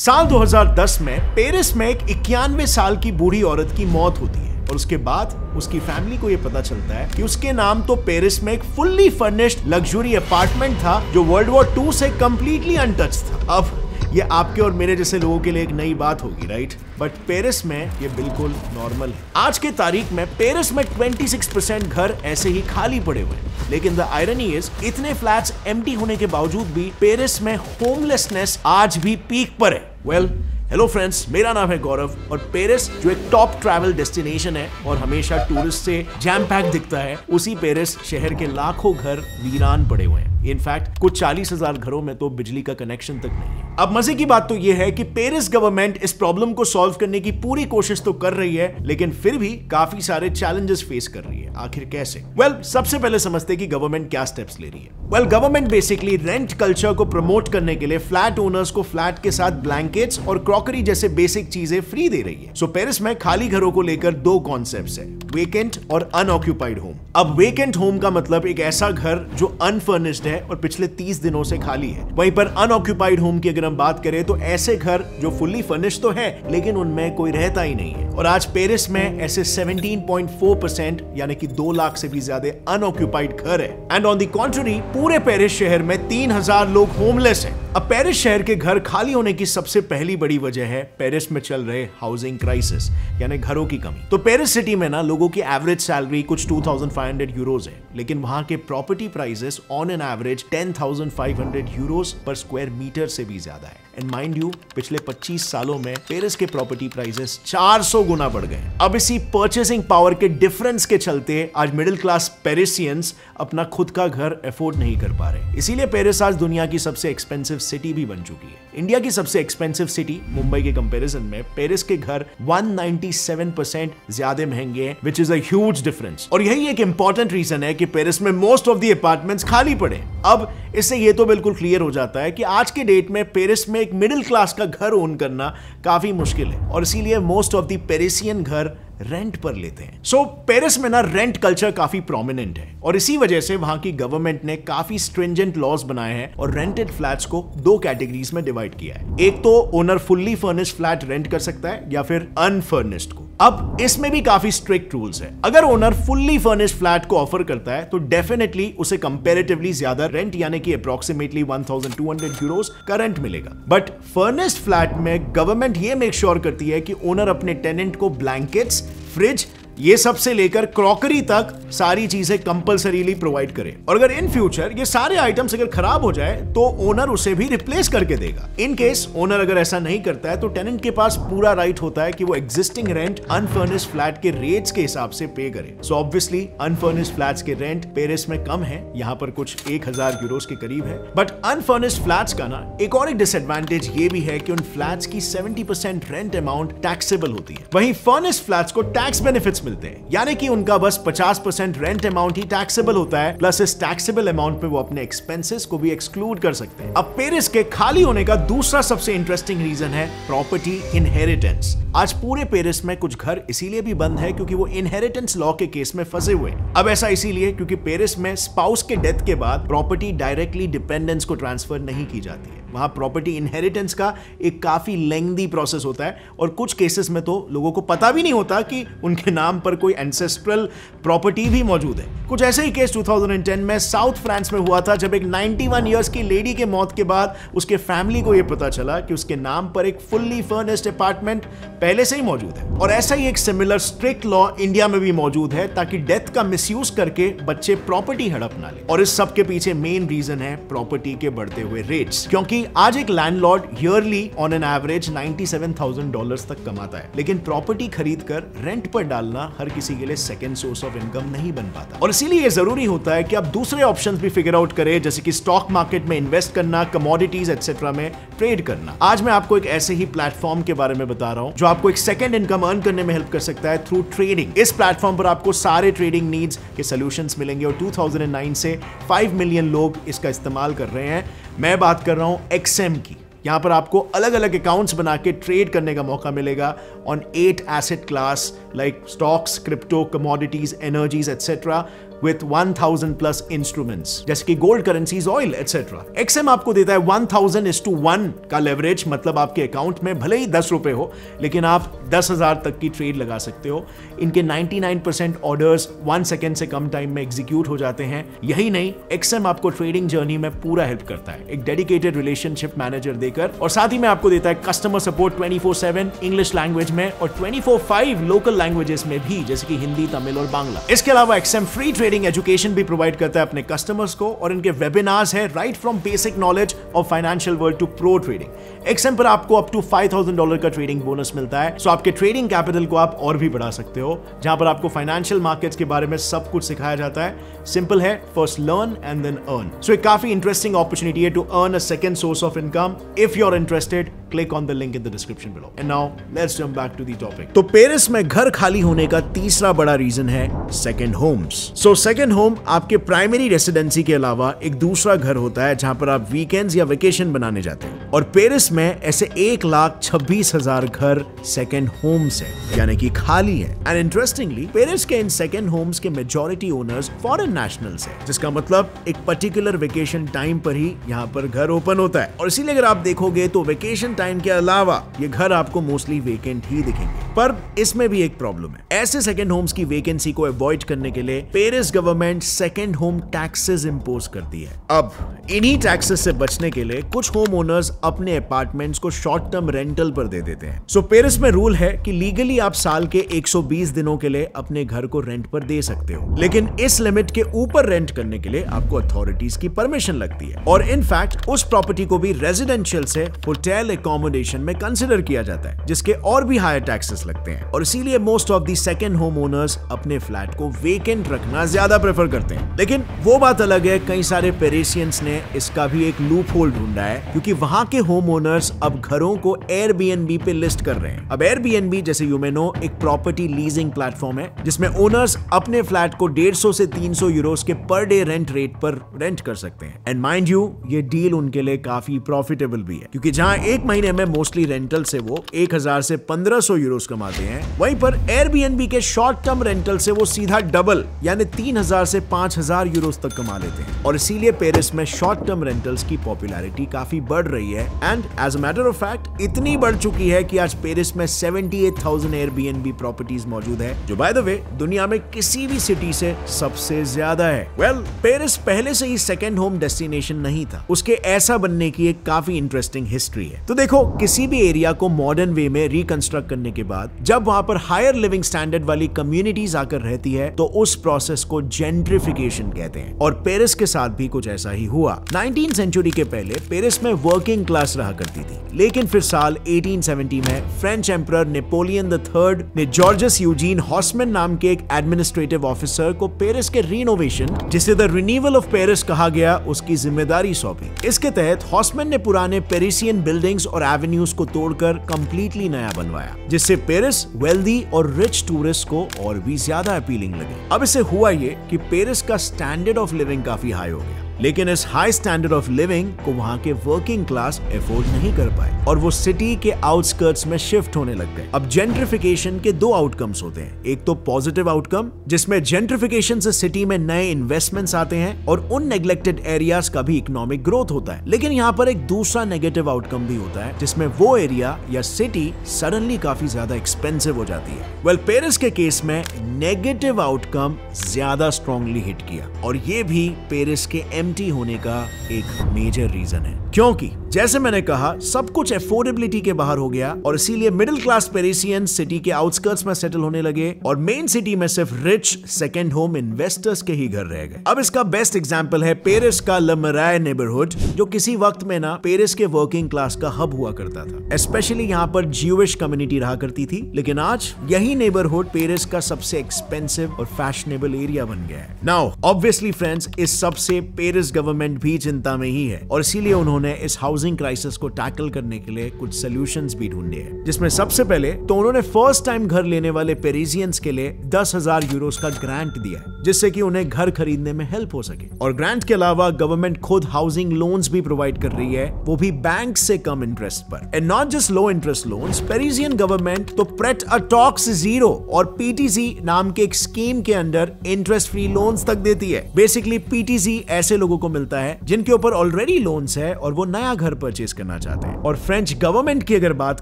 साल 2010 में पेरिस में एक 91 साल की बूढ़ी औरत की मौत होती है और उसके बाद उसकी फैमिली को ये पता चलता है कि उसके नाम तो पेरिस में एक फुल्ली फर्निश्ड लग्जरी अपार्टमेंट था जो वर्ल्ड वॉर 2 से कंप्लीटली अनटच्ड था। अब ये आपके और मेरे जैसे लोगों के लिए एक नई बात होगी, राइट? बट पेरिस में ये बिल्कुल नॉर्मल है। आज के तारीख में पेरिस में 26% घर ऐसे ही खाली पड़े हुए हैं, लेकिन द आयरनी इज इतने फ्लैट्स एम्प्टी होने के बावजूद भी पेरिस में होमलेसनेस आज भी पीक पर है। वेल, हेलो फ्रेंड्स, मेरा नाम है गौरव और पेरिस जो एक टॉप ट्रैवल डेस्टिनेशन है और हमेशा टूरिस्ट से जैम पैक दिखता है, उसी पेरिस शहर के लाखों घर वीरान पड़े हुए हैं। इनफैक्ट कुछ 40,000 घरों में तो बिजली का कनेक्शन तक नहीं है। अब मजे की बात तो यह है कि पेरिस गवर्नमेंट इस प्रॉब्लम को सॉल्व करने की पूरी कोशिश तो कर रही है, लेकिन फिर भी काफी सारे चैलेंजेस फेस कर रही है। आखिर कैसे? वेल, सबसे पहले समझते कि गवर्नमेंट क्या स्टेप्स ले रही है। Well, government basically rent culture को प्रमोट करने के लिए फ्लैट ओनर्स को फ्लैट के साथ ब्लैंकेट्स और क्रॉकरी जैसे बेसिक चीजें फ्री दे रही है। सो पेरिस में खाली घरों को लेकर दो कॉन्सेप्ट्स है, वेकेंट और अनऑक्यूपाइड होम। अब वेकेंट होम का मतलब एक ऐसा घर जो अनफर्निश्ड है और पिछले 30 दिनों से खाली है। वहीं पर अनऑक्यूपाइड होम की अगर हम बात करें तो ऐसे घर जो फुल्ली फर्निश्ड तो है लेकिन उनमें कोई रहता ही नहीं है। और आज पेरिस में ऐसे 17.4% यानी कि 2 लाख से भी ज्यादा अनऑक्यूपाइड घर है। एंड ऑन द कॉन्ट्ररी पूरे पेरिस शहर में 3,000 लोग होमलेस हैं। अब पेरिस शहर के घर खाली होने की सबसे पहली बड़ी वजह है पेरिस में चल रहे हाउसिंग क्राइसिस यानी घरों की कमी। तो पेरिस सिटी में ना लोगों की एवरेज सैलरी कुछ 2,500 यूरोस है, लेकिन वहां के property prices on an average 10,500 euros पर स्क्वायर मीटर से भी ज्यादा है। एंड माइंड यू, पिछले 25 सालों में पेरिस के प्रॉपर्टी प्राइसेस 400 गुना बढ़ गए। अब इसी परचेसिंग पावर के डिफरेंस के चलते आज मिडिल क्लास पेरिसियंस अपना खुद का घर अफोर्ड नहीं कर पा रहे। इसीलिए पेरिस आज दुनिया की सबसे एक्सपेंसिव सिटी भी बन चुकी है। इंडिया की सबसे एक्सपेंसिव सिटी मुंबई के कंपैरिजन में पेरिस के घर 197% ज्यादा महंगे हैं, which is a huge difference। और यही एक important reason है कि पेरिस में most of the apartments खाली पड़े। अब इससे ये तो बिल्कुल क्लियर हो जाता है कि आज के डेट में पेरिस में एक मिडिल क्लास का घर ओन करना काफी मुश्किल है और इसीलिए मोस्ट ऑफ द पेरिसियन घर रेंट पर लेते हैं। सो पेरिस में ना रेंट कल्चर काफी प्रोमिनेंट है और इसी वजह से वहां की गवर्नमेंट ने काफी स्ट्रिंजेंट लॉज बनाए हैं और रेंटेड फ्लैट्स को 2 कैटेगरीज में डिवाइड किया है। एक तो owner fully furnished flat rent कर सकता है या फिर अनफर्निश्ड को। अब इसमें भी काफी स्ट्रिक्ट रूल्स है। अगर ओनर फुल्ली फर्निश्ड फ्लैट को ऑफर करता है तो डेफिनेटली उसे कंपैरेटिवली ज्यादा रेंट यानी कि अप्रोक्सीमेटली 1200 यूरोस का रेंट मिलेगा। बट फर्निश्ड फ्लैट में गवर्नमेंट ये मेक श्योर करती है कि ओनर अपने टेनेंट को ब्लैंकेट्स, फ्रिज, ये सब से लेकर क्रॉकरी तक सारी चीजें कंपलसरीली प्रोवाइड करे और अगर इन फ्यूचर ये सारे आइटम्स अगर खराब हो जाए तो ओनर उसे भी रिप्लेस करके देगा। इन केस ओनर अगर ऐसा नहीं करता है तो टेनेंट के पास पूरा राइट होता है कि वो एग्जिस्टिंग रेंट अनफर्निश्ड फ्लैट के रेट्स के हिसाब से पे करे। सो ऑब्वियसली अनफर्निश्ड फ्लैट्स के रेंट पेरिस में कम है, यहाँ पर कुछ 1,000 यूरोस के करीब है। बट अनफर्निश्ड फ्लैट्स का ना एक और डिसएडवांटेज ये भी है कि उन फ्लैट्स की 70% रेंट अमाउंट टैक्सेबल होती है। वहीं फर्निश्ड फ्लैट्स को टैक्स बेनिफिट्स मिलते हैं, यानी कि उनका बस 50% रेंट अमाउंट ही टैक्सेबल होता है, प्लस इस टैक्सेबल अमाउंट पे वो अपने एक्सपेंसेस को भी एक्सक्लूड कर सकते हैं। अब पेरिस के खाली होने का दूसरा सबसे इंटरेस्टिंग रीजन है प्रॉपर्टी इनहेरिटेंस। आज पूरे पेरिस में कुछ घर इसीलिए भी बंद है क्योंकि वो इनहेरिटेंस लॉ के केस में फंसे हुए हैं। अब ऐसा इसीलिए क्योंकि पेरिस में स्पाउस के डेथ के बाद प्रॉपर्टी डायरेक्टली डिपेंडेंट्स को ट्रांसफर नहीं की जाती है। वहां प्रॉपर्टी इनहेरिटेंस का एक काफी लेंथी प्रोसेस होता है और कुछ केसेस में तो लोगों को पता भी नहीं होता कि उनके नाम पर कोई एंसेस्ट्रल प्रॉपर्टी भी मौजूद है। कुछ ऐसा ही केस 2010 में साउथ फ्रांस में हुआ था, जब एक 91 इयर्स की लेडी के मौत के बाद उसके फैमिली को यह पता चला कि उसके नाम पर एक फुल्ली फर्निश्ड अपार्टमेंट पहले से ही मौजूद है। और ऐसा ही एक सिमिलर स्ट्रिक्ट लॉ इंडिया में भी मौजूद है ताकि डेथ का मिसयूज करके बच्चे प्रॉपर्टी हड़प ना ले। और इस सब के पीछे मेन रीजन है प्रॉपर्टी के बढ़ते हुए रेट्स, क्योंकि आज एक landlord yearly on an average $97,000 तक कमाता है, लेकिन प्रॉपर्टी खरीदकर रेंट पर डालना हर किसी के लिए सेकंड सोर्स ऑफ इनकम नहीं बन पाता। और इसीलिए ये जरूरी होता है कि आप दूसरे ऑप्शंस भी फिगर आउट करें, जैसे कि स्टॉक मार्केट में इन्वेस्ट करना, कमोडिटीज एक्सेट्रा में ट्रेड करना। आज मैं आपको एक ऐसे ही प्लेटफॉर्म के बारे में बता रहा हूँ जो आपको एक सेकंड इनकम अर्न करने में हेल्प कर सकता है थ्रू ट्रेडिंग। इस प्लेटफॉर्म पर आपको सारे ट्रेडिंग नीड्स के सॉल्यूशंस मिलेंगे और 2009 से 5 मिलियन लोग इसका इस्तेमाल कर रहे हैं। मैं बात कर रहा हूं XM की। यहां पर आपको अलग अलग अकाउंट्स बना के ट्रेड करने का मौका मिलेगा on 8 asset class like stocks, crypto, commodities, energies etcetera. with 1000 plus instruments, जैसे कि gold, currencies, oil etcetera. XM आपको देता है 1000:1 का लेवरेज, मतलब आपके अकाउंट में भले ही 10 रुपए हो लेकिन आप 10,000 तक की ट्रेड लगा सकते हो। इनके 99% ऑर्डर्स 1 सेकेंड से कम टाइम में एग्जीक्यूट हो जाते हैं। यही नहीं, XM आपको ट्रेडिंग जर्नी में पूरा हेल्प करता है, एक डेडिकेटेड रिलेशनशिप मैनेजर देकर, और साथ ही में आपको देता है कस्टमर सपोर्ट 24/7 इंग्लिश लैंग्वेज में और 24/5 लोकल लैंग्वेजेस में भी, जैसे कि हिंदी, तमिल और बांग्ला। इसके अलावा XM फ्री ट्रेडिंग एजुकेशन भी प्रोवाइड करता है अपने कस्टमर्स को, और इनके वेबिनार्स है right from basic knowledge of financial world to pro trading. XM पर आपको अप टू $5,000 का ट्रेडिंग बोनस मिलता है, सो आपके ट्रेडिंग कैपिटल को आप और भी बढ़ा सकते हो, जहां पर आपको फाइनेंशियल मार्केट्स के बारे में सब कुछ सिखाया जाता है। सिंपल है, first learn and then earn. So एक काफी interesting opportunity here to earn a second source of income. If you're interested, click on the link in the description below. And now let's jump back to the topic. तो Paris में घर खाली होने का तीसरा बड़ा रीजन है second homes. So second home आपके प्राइमरी रेसिडेंसी के अलावा एक दूसरा घर होता है जहां पर आप वीकेंड्स या वेकेशन बनाने जाते हैं, और पेरिस में ऐसे 1,26,000 घर सेकंड होम्स हैं, यानी कि खाली हैं। एंड इंटरेस्टिंगली पेरिस के इन सेकंड होम्स के मेजॉरिटी ओनर्स फॉरेन नेशनल्स हैं, जिसका मतलब एक पर्टिकुलर वेकेशन टाइम पर ही यहाँ पर घर ओपन होता है, और इसीलिए अगर आप देखोगे तो वेकेशन टाइम के अलावा ये घर आपको मोस्टली वेकेंट ही दिखेंगे। पर इसमें भी एक प्रॉब्लम है, ऐसे सेकंड होम्स की वेकेंसी को अवॉइड करने के लिए Paris government second home taxes impose करती है। अब इन्हीं टैक्सेस से बचने के लिए कुछ होम ओनर्स अपने अपार्टमेंट्स को शॉर्ट टर्म रेंटल पर दे देते हैं। सो पेरिस में रूल है कि लीगली आप साल के 120 दिनों के लिए अपने घर को रेंट पर दे सकते हो, लेकिन इस लिमिट के ऊपर रेंट करने के लिए आपको अथॉरिटीज की परमिशन लगती है, और इनफैक्ट उस प्रॉपर्टी को भी रेजिडेंशियल से होटल एकोमोडेशन में कंसिडर किया जाता है, जिसके और भी हायर टैक्सेस लगते हैं, और इसीलिए most of the second home owners अपने फ्लैट को वेकेंट रखना ज्यादा प्रेफर करते हैं। लेकिन वो बात अलग है, कई सारे पेरिसियंस ने इसका भी एक लूप होल ढूंढा है, क्योंकि वहां के होम ओनर्स अब घरों को एयरबीएनबी पे लिस्ट कर रहे हैं। अब एयरबीएनबी जैसे यूमेनो एक प्रॉपर्टी लीजिंग प्लेटफॉर्म है, जिसमें ओनर्स अपने फ्लैट को 150 से 300 यूरोस के पर डे रेंट रेट पर रेंट कर सकते हैं। एंड माइंड यू, ये डील उनके लिए काफी प्रॉफिटेबल भी है, क्योंकि जहां एक महीने में मोस्टली रेंटल से वो 1000 से 1500 यूरोस कमाते हैं, वहीं पर एयरबीएनबी के शॉर्ट टर्म रेंटल से वो सीधा डबल यानी 3000 से 5000 यूरोस तक कमा लेते हैं, और इसीलिए पेरिस में शॉर्ट टर्म रेंटल्स की पॉपुलैरिटी काफी बढ़ रही है। And as a matter of fact इतनी बढ़ चुकी है कि आज पेरिस में 78,000 एयरबीएनबी प्रॉपर्टीज मौजूद है, जो बाय द वे दुनिया में किसी भी सिटी से सबसे ज्यादा है। वेल, पेरिस पहले से ही सेकेंड होम डेस्टिनेशन नहीं था, उसके ऐसा बनने की एक काफी इंटरेस्टिंग हिस्ट्री है। तो देखो, किसी भी एरिया को मॉडर्न वे में रिकंस्ट्रक्ट करने के बाद जब वहां पर हायर लिविंग स्टैंडर्ड वाली कम्युनिटीज आकर रहती है तो उस प्रोसेस को जेंट्रिफिकेशन कहते हैं, और पेरिस के साथ भी कुछ ऐसा ही हुआ। 19th सेंचुरी के पहले पेरिस में वर्किंग क्लास रहा करती थी, लेकिन फिर साल 1870 में फ्रेंच एम्परर नेपोलियन III ने जॉर्जेस यूजीन हॉसमैन नाम के एक एडमिनिस्ट्रेटिव ऑफिसर को पेरिस के रिनोवेशन, जिसे द रिन्यूअल ऑफ पेरिस कहा गया, उसकी जिम्मेदारी सौंपी। इसके तहत हॉसमैन ने पुराने पेरिसियन बिल्डिंग्स और एवेन्यूज को तोड़कर कंप्लीटली नया बनवाया, जिससे पेरिस वेल्दी और रिच टूरिस्ट को और भी ज्यादा अपीलिंग लगी। अब इससे हुआ ये कि पेरिस का स्टैंडर्ड ऑफ लिविंग काफी हाई हो गया, लेकिन इस हाई स्टैंडर्ड ऑफ लिविंग को वहां के वर्किंग क्लास एफोर्ड नहीं कर पाए और वो सिटी के आउटस्कर्ट्स में शिफ्ट होने लग गए। अब जेंट्रिफिकेशन के दो आउटकम्स होते हैं, एक तो पॉजिटिव आउटकम जिसमें जेंट्रिफिकेशन से सिटी में नए इन्वेस्टमेंट्स आते हैं और उन नेग्लेक्टेड एरियाज का भी इकोनॉमिक ग्रोथ होता है, लेकिन यहाँ पर एक दूसरा नेगेटिव आउटकम भी होता है जिसमें वो एरिया या सिटी सडनली काफी ज्यादा एक्सपेंसिव हो जाती है। वेल, पेरिस के केस में नेगेटिव आउटकम ज्यादा स्ट्रॉन्गली हिट किया, और ये भी पेरिस के होने का एक मेजर रीजन है, क्योंकि जैसे मैंने कहा सब कुछ एफोर्डेबिलिटी के बाहर हो गया, और इसीलिए मिडिल क्लास पेरिसियन सिटी के आउटस्कर्ट्स में सेटल होने लगे और मेन सिटी में सिर्फ रिच सेकंड होम इन्वेस्टर्स के ही घर रह गए। अब इसका बेस्ट एग्जांपल है पेरिस का ले मराय नेबरहुड, जो किसी वक्त में ना पेरिस के वर्किंग क्लास का हब हुआ करता था, स्पेशली यहाँ पर ज्यूइश कम्युनिटी रहा करती थी, लेकिन आज यही नेबरहुड पेरिस का सबसे एक्सपेंसिव और फैशनेबल एरिया बन गया है। नाउ ऑब्वियसली फ्रेंड्स, इस सबसे पेरिस गवर्नमेंट भी चिंता में ही है, और इसीलिए उन्होंने इस हाउसिंग क्राइसिस को टैकल करने के लिए कुछ सॉल्यूशंस भी ढूंढे हैं, जिसमें सबसे पहले तो उन्होंने फर्स्ट टाइम घर लेने वाले पेरिसियंस के लिए 10,000 यूरोस का ग्रांट दिया है, जिससे कि उन्हें घर खरीदने में हेल्प हो सके। और ग्रांट के अलावा गवर्नमेंट खुद हाउसिंग लोन्स भी प्रोवाइड कर रही है, वो भी बैंक से कम इंटरेस्ट पर। And not just low interest loans, Parisian government तो प्रेट अ टॉक्स जीरो और पीटीसी नाम के एक स्कीम के अंडर इंटरेस्ट फ्री लोन्स तक देती है। बेसिकली पीटीसी ऐसे लोगों को मिलता है जिनके ऊपर ऑलरेडी लोन्स है और वो नया घर परचेज करना चाहते हैं। और फ्रेंच गवर्नमेंट की अगर बात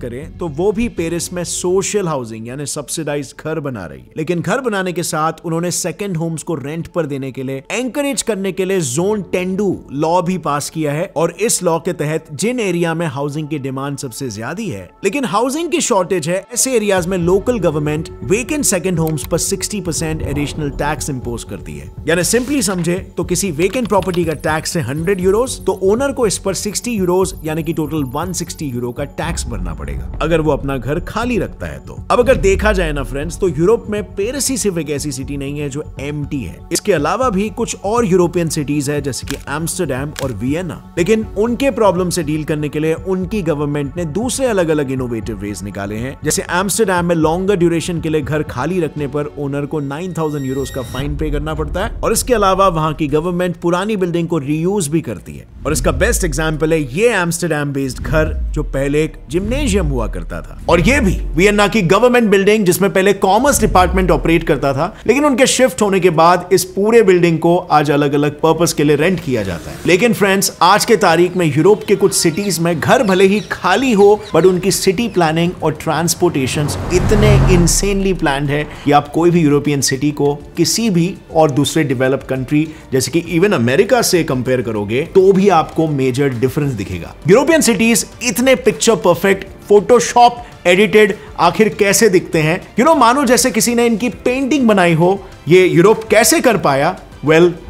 करें तो वो भी पेरिस में सोशल हाउसिंग यानी सब्सिडाइज घर बना रही है, लेकिन घर बनाने के साथ उन्होंने सेकंड होम्स को रेंट पर देने के लिए एंकरेज करने के लिए जोन 10(2) लॉ भी पास किया है। और इस लॉ के तहत जिन एरिया में हाउसिंग की डिमांड सबसे ज्यादा है लेकिन हाउसिंग की शॉर्टेज है, ऐसे एरियाज में local government vacant second homes पर 60% एडिशनल टैक्स इंपोज करती है। यानी सिंपली समझे तो किसी वेकेंट प्रॉपर्टी का टैक्स है 100 यूरोज, तो ओनर को इस पर 60 यूरोज यानी कि टोटल 160 यूरो का टैक्स भरना पड़ेगा अगर वो अपना घर खाली रखता है। तो अब अगर देखा जाए ना फ्रेंड्स, तो यूरोप में पेरिस ही सिर्फ एक ऐसी सिटी नहीं है जो एम्प्टी है। इसके अलावा भी कुछ और यूरोपियन सिटीज है जैसे कि एम्स्टर्डम और वियना, लेकिन उनके प्रॉब्लम से डील करने के लिए उनकी गवर्नमेंट ने दूसरे अलग अलग इनोवेटिव वेज निकाले हैं। जैसे एम्स्टर्डम में लॉन्गर ड्यूरेशन के लिए घर खाली रखने पर ओनर को 9000 यूरोज का फाइन पे करना पड़ता है, और इसके अलावा वहां की गवर्नमेंट पुरानी बिल्डिंग को रीयूज भी करती है। और इसका बेस्ट एग्जाम्पल है ये एम्स्टर्डम बेस्ड घर जो पहले एक जिम्नेशियम हुआ करता था, और ये भी वियना की गवर्नमेंट बिल्डिंग जिसमें पहले कॉमर्स डिपार्टमेंट ऑपरेट करता था, लेकिन उनके शिफ्ट होने के बाद इस पूरे बिल्डिंग को आज अलग अलग पर्पस के लिए रेंट किया जाता है। लेकिन फ्रेंड्स, आज के तारीख में यूरोप के कुछ सिटीज में घर भले ही खाली हो बट उनकी सिटी प्लानिंग और ट्रांसपोर्टेशन इतने इनसेनली प्लान्ड है कि आप कोई भी यूरोपियन सिटी को किसी भी और दूसरे डेवलप कंट्री जैसे कि इवन अमेरिका से कंपेयर करोगे तो भी आपको मेजर डिफरेंस दिखेगा। यूरोपियन सिटीज इतने पिक्चर परफेक्ट, फोटोशॉप एडिटेड आखिर कैसे दिखते हैं? मानो जैसे किसी ने इनकी पेंटिंग बनाई हो। ये यूरोप कैसे कर पाया?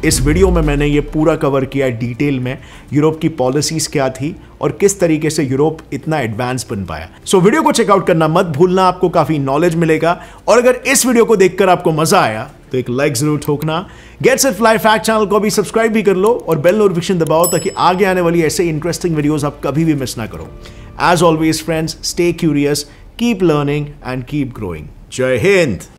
इस वीडियो में मैंने ये पूरा कवर किया डिटेल में, यूरोप की पॉलिसीज क्या थी और किस तरीके से यूरोप इतना एडवांस बन पाया। सो वीडियो को चेकआउट करना मत भूलना, आपको काफी नॉलेज मिलेगा। और अगर इस वीडियो को देखकर आपको मजा आया तो एक लाइक जरूर ठोकना, gets it life fact channel को भी सब्सक्राइब भी कर लो और बेल नोटिफिकेशन दबाओ ताकि आगे आने वाली ऐसे इंटरेस्टिंग वीडियोस आप कभी भी मिस ना करो। As always friends, stay curious, keep learning and keep growing. Jai Hind!